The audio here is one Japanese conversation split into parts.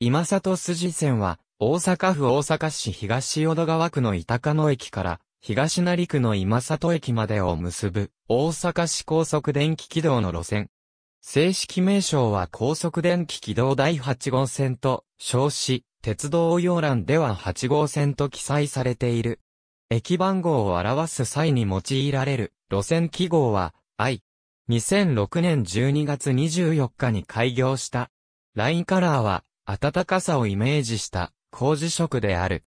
今里筋線は、大阪府大阪市東淀川区の板鹿野駅から、東成区の今里駅までを結ぶ、大阪市高速電気軌道の路線。正式名称は高速電気軌道第8号線と、称し、鉄道要覧では8号線と記載されている。駅番号を表す際に用いられる、路線記号は、I。2006年12月24日に開業した。ラインカラーは、暖かさをイメージした、工事色である。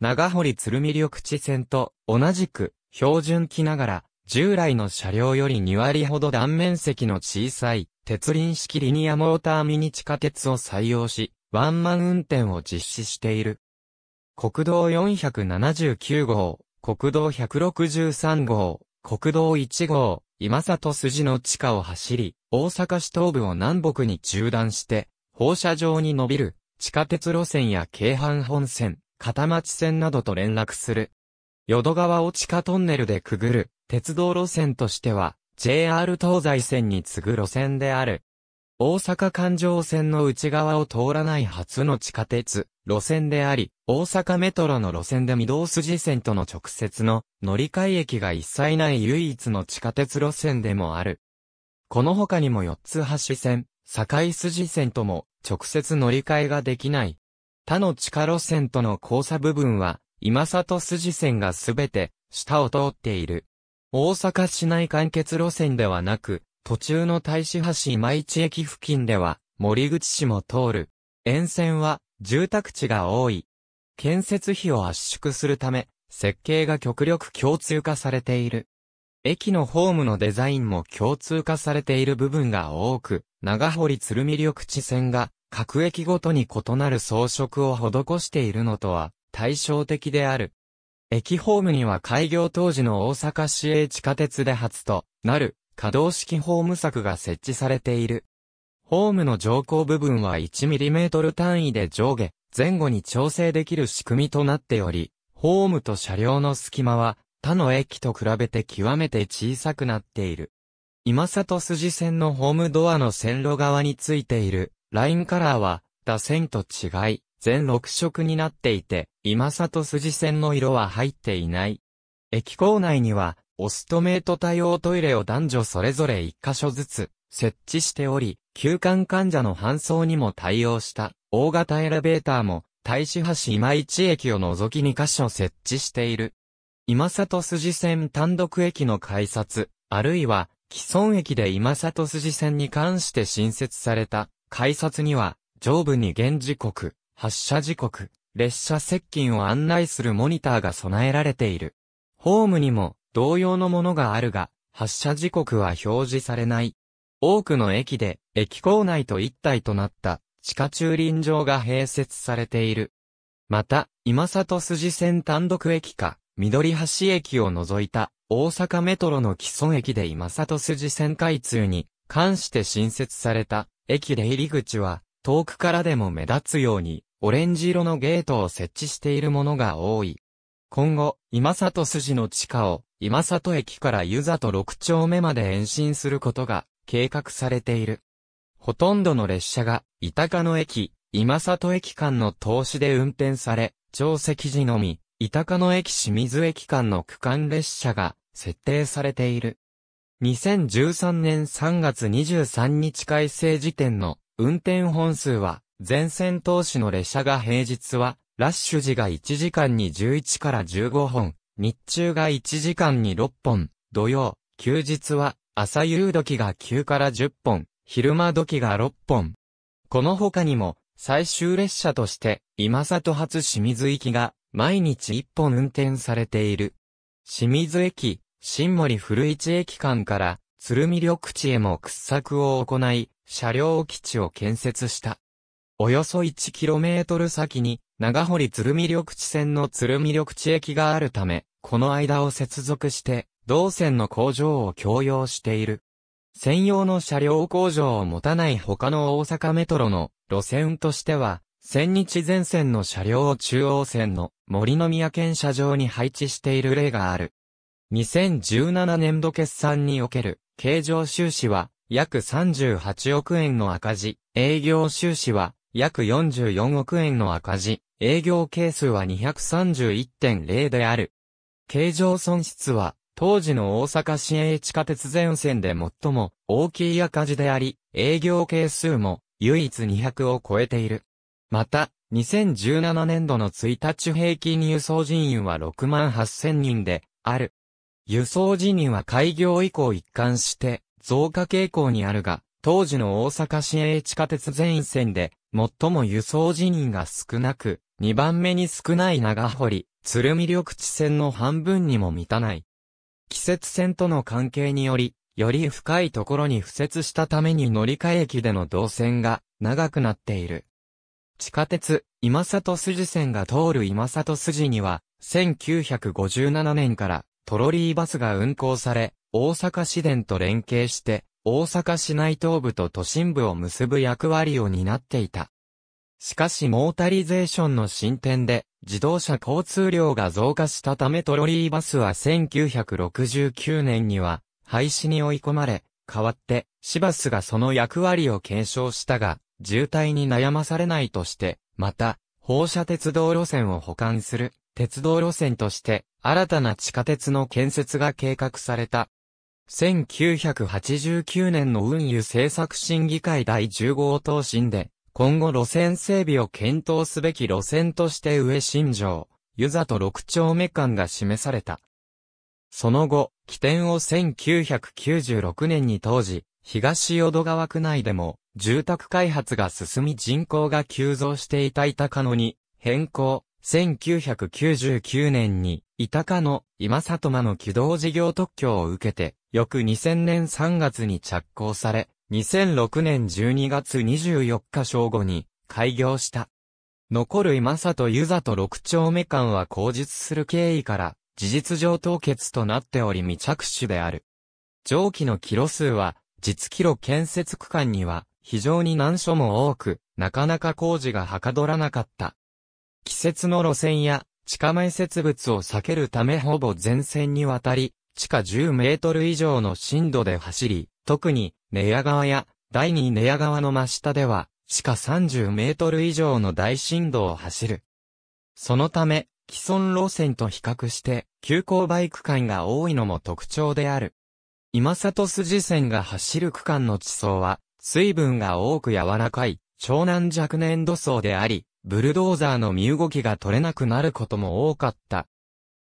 長堀鶴見緑地線と同じく標準機ながら従来の車両より2割ほど断面積の小さい鉄輪式リニアモーターミニ地下鉄を採用しワンマン運転を実施している。国道479号、国道163号、国道1号、今里筋の地下を走り大阪市東部を南北に縦断して放射状に伸びる地下鉄路線や京阪本線。片町線などと連絡する。淀川を地下トンネルでくぐる鉄道路線としては JR 東西線に次ぐ路線である。大阪環状線の内側を通らない初の地下鉄路線であり、大阪メトロの路線で御堂筋線との直接の乗り換え駅が一切ない唯一の地下鉄路線でもある。この他にも四ツ橋線、堺筋線とも直接乗り換えができない。他の地下路線との交差部分は、今里筋線がすべて、下を通っている。大阪市内間欠路線ではなく、途中の大師橋今市駅付近では、守口市も通る。沿線は、住宅地が多い。建設費を圧縮するため、設計が極力共通化されている。駅のホームのデザインも共通化されている部分が多く、長堀鶴見緑地線が、各駅ごとに異なる装飾を施しているのとは対照的である。駅ホームには開業当時の大阪市営地下鉄で初となる可動式ホーム柵が設置されている。ホームの乗降部分は 1mm 単位で上下、前後に調整できる仕組みとなっており、ホームと車両の隙間は他の駅と比べて極めて小さくなっている。今里筋線のホームドアの線路側についている。ラインカラーは、他線と違い、全6色になっていて、今里筋線の色は入っていない。駅構内には、オストメイト対応トイレを男女それぞれ1カ所ずつ設置しており、急患患者の搬送にも対応した、大型エレベーターも、大師橋今市駅を除き2カ所設置している。今里筋線単独駅の開設、あるいは、既存駅で今里筋線に関して新設された。改札には、上部に現時刻、発車時刻、列車接近を案内するモニターが備えられている。ホームにも同様のものがあるが、発車時刻は表示されない。多くの駅で、駅構内と一体となった地下駐輪場が併設されている。また、今里筋線単独駅か、緑橋駅を除いた大阪メトロの既存駅で今里筋線開通に関して新設された。駅出入り口は、遠くからでも目立つように、オレンジ色のゲートを設置しているものが多い。今後、今里筋の地下を、今里駅から湯里6丁目まで延伸することが、計画されている。ほとんどの列車が、板鹿野駅、今里駅間の通しで運転され、長石寺のみ、板鹿野駅清水駅間の区間列車が、設定されている。2013年3月23日改正時点の運転本数は全線通しの列車が平日はラッシュ時が1時間に11から15本、日中が1時間に6本、土曜、休日は朝夕時が9から10本、昼間時が6本。この他にも最終列車として今里発清水行きが毎日1本運転されている。清水駅。新森古市駅間から鶴見緑地へも掘削を行い、車両置き地を建設した。およそ 1km 先に長堀鶴見緑地線の鶴見緑地駅があるため、この間を接続して、同線の工場を共用している。専用の車両工場を持たない他の大阪メトロの路線としては、千日前線の車両を中央線の森の宮検車場に配置している例がある。2017年度決算における経常収支は約38億円の赤字、営業収支は約44億円の赤字、営業係数は 231.0 である。経常損失は、当時の大阪市営地下鉄全線で最も大きい赤字であり、営業係数も唯一200を超えている。また、2017年度の1日平均輸送人員は 68,000 人である。輸送人員は開業以降一貫して増加傾向にあるが、当時の大阪市営地下鉄全線で最も輸送人員が少なく、2番目に少ない長堀、鶴見緑地線の半分にも満たない。季節線との関係により、より深いところに敷設したために乗り換え駅での動線が長くなっている。地下鉄、今里筋線が通る今里筋には、1957年からトロリーバスが運行され、大阪市電と連携して、大阪市内東部と都心部を結ぶ役割を担っていた。しかしモータリゼーションの進展で自動車交通量が増加したためトロリーバスは1969年には廃止に追い込まれ、代わって市バスがその役割を継承したが、渋滞に悩まされないとして、また放射鉄道路線を補完する鉄道路線として新たな地下鉄の建設が計画された。1989年の運輸政策審議会第10号答申で、今後路線整備を検討すべき路線として上新庄、湯里6丁目間が示された。その後、起点を1996年に当時、東淀川区内でも住宅開発が進み人口が急増していた板鹿野に変更、1999年に板鹿野今里間の軌道事業特許を受けて、翌2000年3月に着工され、2006年12月24日正午に開業した。残る今里湯里6丁目間は後述する経緯から事実上凍結となっており未着手である。上記のキロ数は実キロ建設区間には非常に難所も多く、なかなか工事がはかどらなかった。季節の路線や地下埋設物を避けるためほぼ全線にわたり地下10メートル以上の深度で走り、特に寝屋川や第二寝屋川の真下では地下30メートル以上の大深度を走る。そのため既存路線と比較して急勾配区間が多いのも特徴である。今里筋線が走る区間の地層は水分が多く柔らかい超軟弱粘土層であり、ブルドーザーの身動きが取れなくなることも多かった。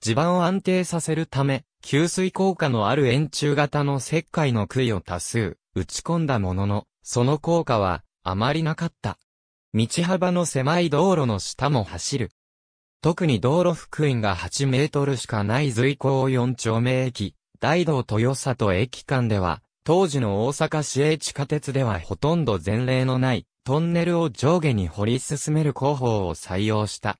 地盤を安定させるため、吸水効果のある円柱型の石灰の杭を多数打ち込んだものの、その効果はあまりなかった。道幅の狭い道路の下も走る。特に道路幅員が8メートルしかない随行4丁目駅、大道豊里駅間では、当時の大阪市営地下鉄ではほとんど前例のないトンネルを上下に掘り進める工法を採用した。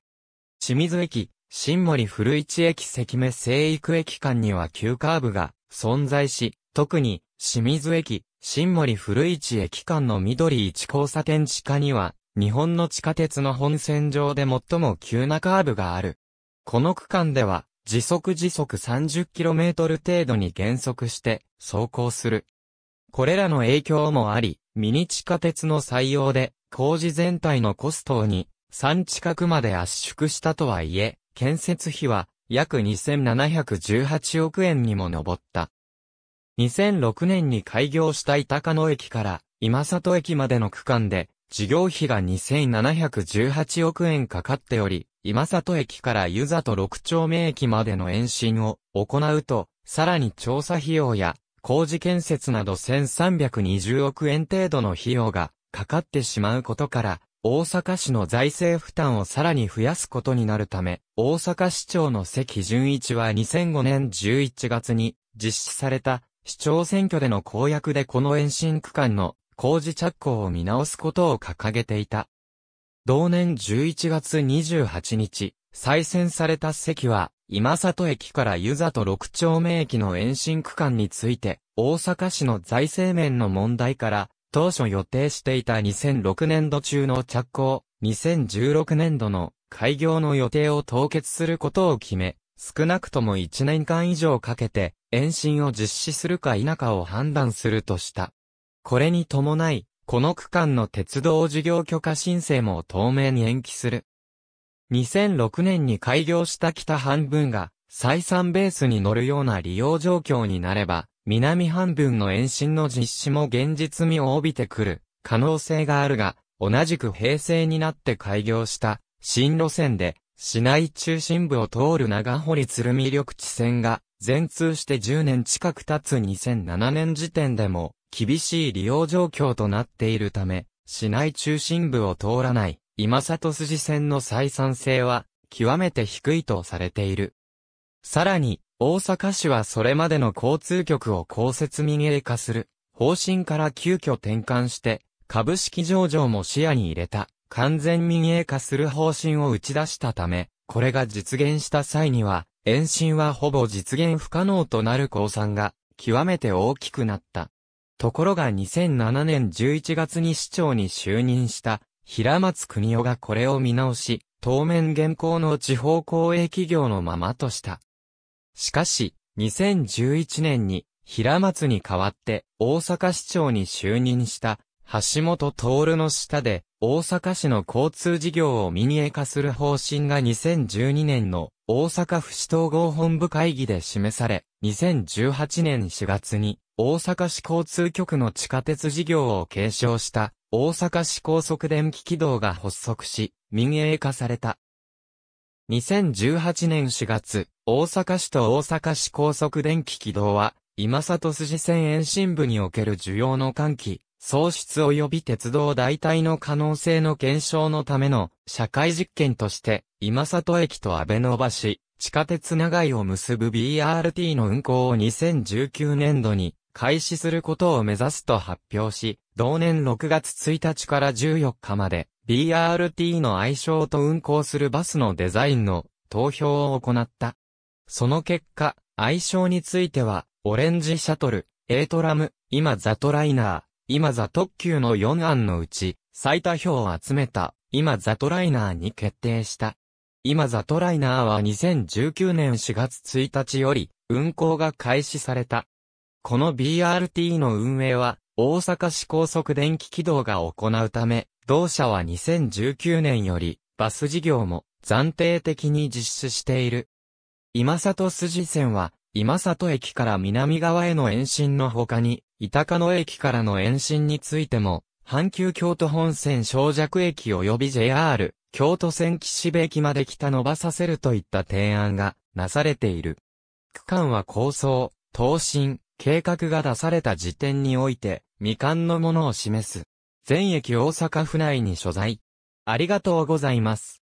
清水駅、新森古市駅関目生育駅間には急カーブが存在し、特に清水駅、新森古市駅間の緑一交差点地下には、日本の地下鉄の本線上で最も急なカーブがある。この区間では、時速 30km 程度に減速して走行する。これらの影響もあり、ミニ地下鉄の採用で、工事全体のコストを2.3近くまで圧縮したとはいえ、建設費は約 2,718 億円にも上った。2006年に開業した板鹿野駅から今里駅までの区間で事業費が 2,718 億円かかっており、今里駅から湯里6丁目駅までの延伸を行うと、さらに調査費用や工事建設など 1,320 億円程度の費用がかかってしまうことから、大阪市の財政負担をさらに増やすことになるため、大阪市長の関純一は2005年11月に実施された市長選挙での公約でこの延伸区間の工事着工を見直すことを掲げていた。同年11月28日、再選された関は、今里駅から湯里6丁目駅の延伸区間について、大阪市の財政面の問題から、当初予定していた2006年度中の着工、2016年度の開業の予定を凍結することを決め、少なくとも1年間以上かけて延伸を実施するか否かを判断するとした。これに伴い、この区間の鉄道事業許可申請も当面延期する。2006年に開業した北半分が採算ベースに乗るような利用状況になれば、南半分の延伸の実施も現実味を帯びてくる可能性があるが、同じく平成になって開業した新路線で市内中心部を通る長堀鶴見緑地線が全通して10年近く経つ2007年時点でも厳しい利用状況となっているため、市内中心部を通らない今里筋線の採算性は極めて低いとされている。さらに、大阪市はそれまでの交通局を公設民営化する方針から急遽転換して株式上場も視野に入れた完全民営化する方針を打ち出したため、これが実現した際には延伸はほぼ実現不可能となる公算が極めて大きくなった。ところが2007年11月に市長に就任した平松邦夫がこれを見直し、当面現行の地方公営企業のままとした。しかし、2011年に平松に代わって大阪市長に就任した橋本徹の下で大阪市の交通事業を民営化する方針が2012年の大阪府市統合本部会議で示され、2018年4月に大阪市交通局の地下鉄事業を継承した大阪市高速電気軌道が発足し、民営化された。2018年4月、大阪市と大阪市高速電気軌道は、今里筋線延伸部における需要の喚起、創出及び鉄道代替の可能性の検証のための社会実験として、今里駅と安倍野橋、地下鉄長井を結ぶ BRT の運行を2019年度に開始することを目指すと発表し、同年6月1日から14日まで、BRT の愛称と運行するバスのデザインの投票を行った。その結果、愛称については、オレンジシャトル、Aトラム、今ザトライナー、今ザ特急の4案のうち、最多票を集めた、今ザトライナーに決定した。今ザトライナーは2019年4月1日より、運行が開始された。この BRT の運営は、大阪市高速電気軌道が行うため、同社は2019年よりバス事業も暫定的に実施している。今里筋線は今里駅から南側への延伸の他に板野駅からの延伸についても阪急京都本線小尺駅及び JR 京都線岸辺駅まで北延ばさせるといった提案がなされている。区間は構想、答申、計画が出された時点において未完のものを示す。全駅大阪府内に所在。ありがとうございます。